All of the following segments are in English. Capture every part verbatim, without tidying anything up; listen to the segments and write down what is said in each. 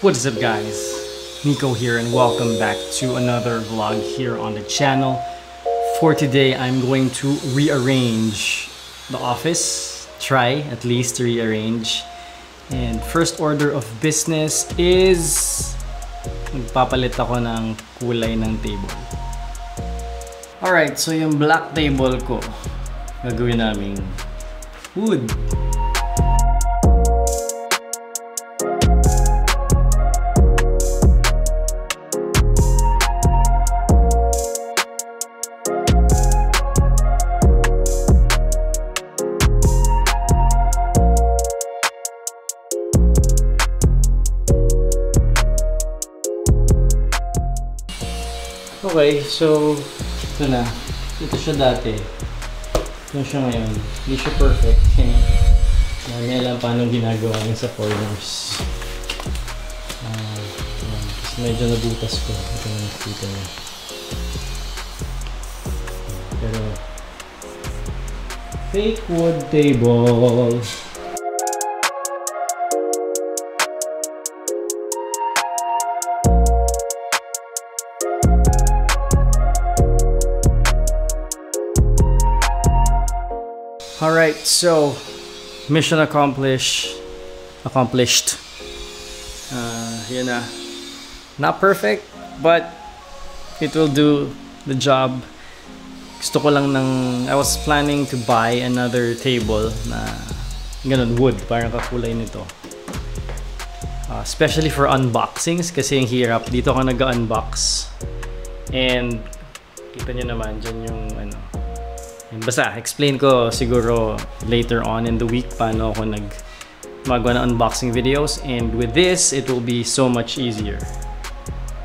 What is up guys, Nico here and welcome back to another vlog here on the channel. For today I'm going to rearrange the office, try at least to rearrange. And first order of business is nagpapalit ako ng kulay ng table. Alright, so yung black table ko gagawin naming wood. Okay, so ito na. Ito siya dati. Ito siya ngayon. Hindi siya perfect. Hindi alam paano ginagawa niya sa corners. Uh, medyo nabutas ko. Ito na nakikita niya. Pero fake wood table. Alright, so mission accomplished. Accomplished. Uh, yun na. Not perfect, but it will do the job. Gusto ko lang ng, I was planning to buy another table na ganun, wood, parang kakulay nito. Uh, especially for unboxings, kasi yung hirap. Dito ako nag-unbox. And kita nyo naman, dyan yung ano. Basta, explain ko siguro later on in the week paano ako nag magawa ng unboxing videos, and with this, it will be so much easier.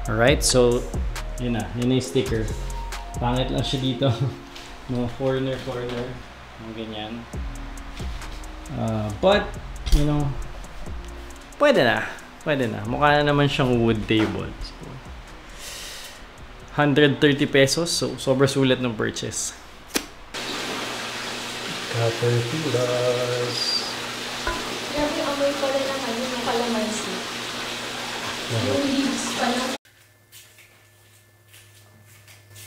Alright, so yun na, yun na yung sticker. Pangit lang siya dito. Mga corner, corner. Mga ganyan. Uh, but, you know, pwede na. Pwede na. Mukha na naman siyang wood table. So, one hundred thirty pesos, so sobrang sulit ng purchase. Caterpillars. Grabe, amoy pala naman yung kalamansi. Yung leaves pala.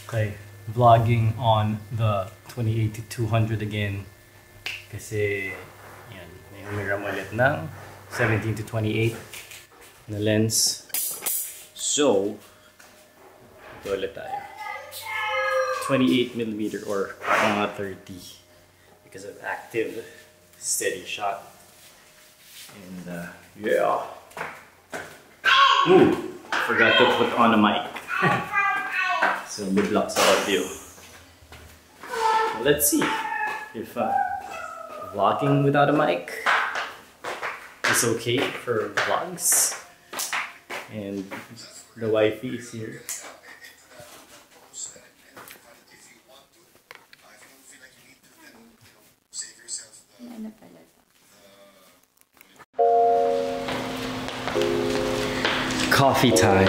Okay, vlogging on the twenty eighty two hundred again. Kasi, yan, may humiram ulit ng seventeen to twenty-eight na lens. So, ito ulit tayo. twenty-eight millimeter or mga thirty. Because of active, steady shot, and uh, yeah. Ooh, forgot to put on a mic. So good luck sa audio. Let's see if uh, vlogging without a mic is okay for vlogs. And the wifey is here. Coffee time.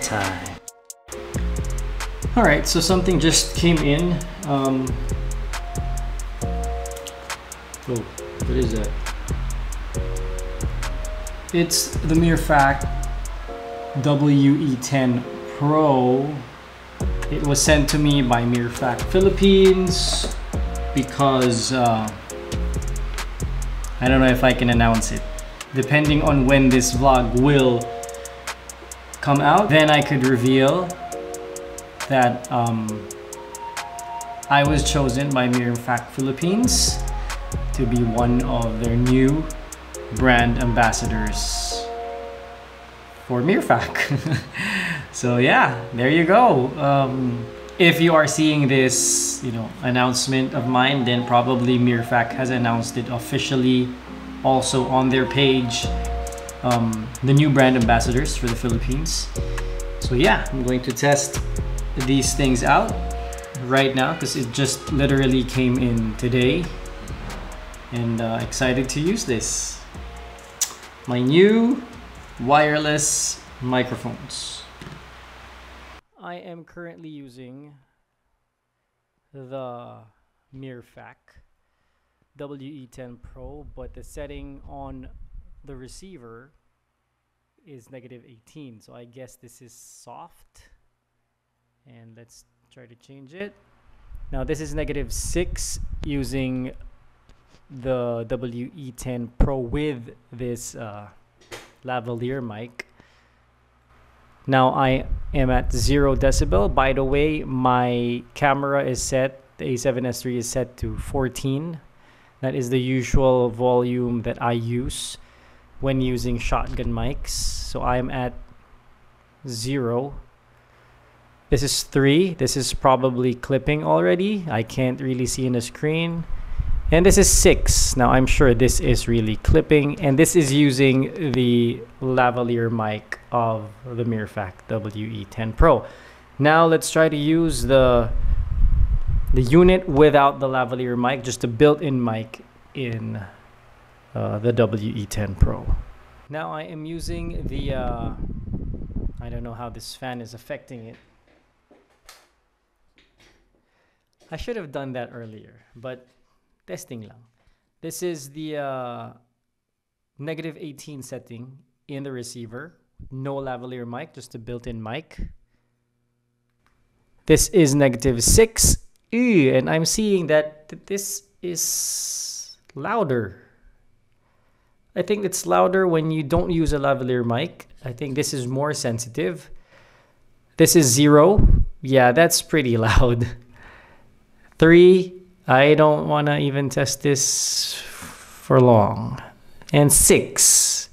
Time. Alright, so something just came in. Um, oh, what is that? It's the Mirfak W E ten Pro. It was sent to me by Mirfak Philippines because uh, I don't know if I can announce it. Depending on when this vlog will come out, then I could reveal that um, I was chosen by Mirfak Philippines to be one of their new brand ambassadors for Mirfak. So yeah, there you go. Um, if you are seeing this, you know, announcement of mine, then probably Mirfak has announced it officially also on their page, um, the new brand ambassadors for the Philippines. So yeah, I'm going to test these things out right now because it just literally came in today, and uh, excited to use this. My new wireless microphones. I am currently using the Mirfak W E ten Pro, but the setting on the receiver is negative eighteen, so I guess this is soft. And let's try to change it. Now this is negative six using the W E ten Pro with this uh, lavalier mic. Now I am at zero decibel. By the way, my camera is set, the A seven S three is set to fourteen. That is the usual volume that I use when using shotgun mics. So I'm at zero. This is three. This is probably clipping already. I can't really see in the screen. And this is six. Now I'm sure this is really clipping, and this is using the lavalier mic of the Mirfak W E ten Pro. Now let's try to use the the unit without the lavalier mic, just a built-in mic in uh, the W E ten Pro. Now I am using the uh, I don't know how this fan is affecting it. I should have done that earlier, but testing lang. This is the uh, negative eighteen setting in the receiver. No lavalier mic, just a built-in mic. This is negative six. Ew, and I'm seeing that th this is louder. I think it's louder when you don't use a lavalier mic. I think this is more sensitive. This is zero. Yeah, that's pretty loud. Three. I don't want to even test this for long. And six.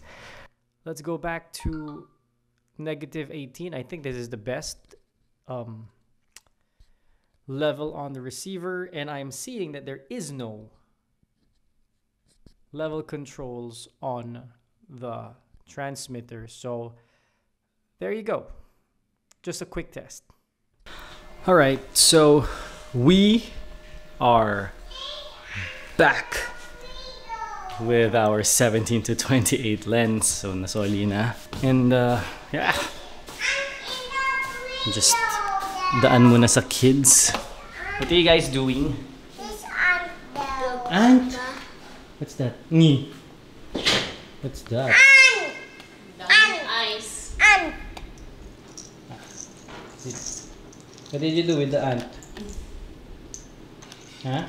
Let's go back to negative eighteen. I think this is the best um, level on the receiver. And I'm seeing that there is no level controls on the transmitter. So there you go. Just a quick test. All right. So we are back with our seventeen to twenty-eight lens, so nasoli na, and uh, yeah, just daan muna sa kids. What are you guys doing? Ant? What's that? Ni? What's that? Ant. Ice. Ant. What did you do with the ant? Huh?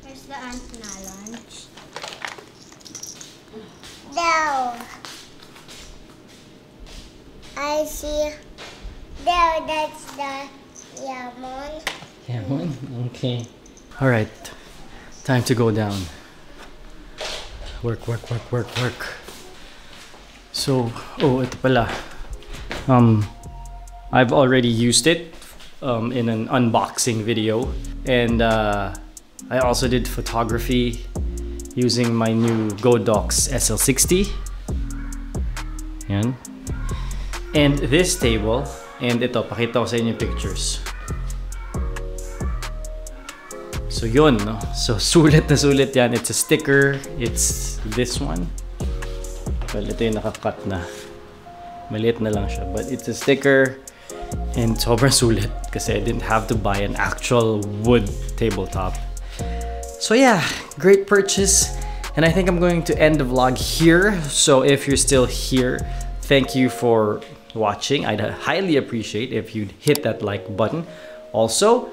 Where's the ant na lunch? There. I see. There, that's the lemon. Lemon? Okay. Alright. Time to go down. Work, work, work, work, work. So, oh, ito pala. Um, I've already used it. Um, in an unboxing video, and uh, I also did photography using my new Godox S L sixty. Yan. And this table, and ito, pakita ko sa inyo yung pictures. So yun, no? So sulit na sulit yan. It's a sticker. It's this one. Well, ito yung nakakat na. Maliit na lang siya, but it's a sticker. And sobrang sulit kasi I didn't have to buy an actual wood tabletop. So yeah, great purchase. And I think I'm going to end the vlog here. So if you're still here, thank you for watching. I'd highly appreciate if you'd hit that like button. Also,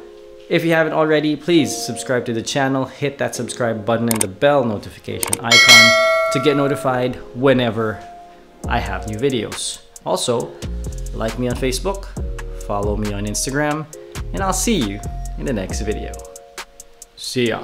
if you haven't already, please subscribe to the channel. Hit that subscribe button and the bell notification icon to get notified whenever I have new videos. Also, like me on Facebook, follow me on Instagram, and I'll see you in the next video. See ya!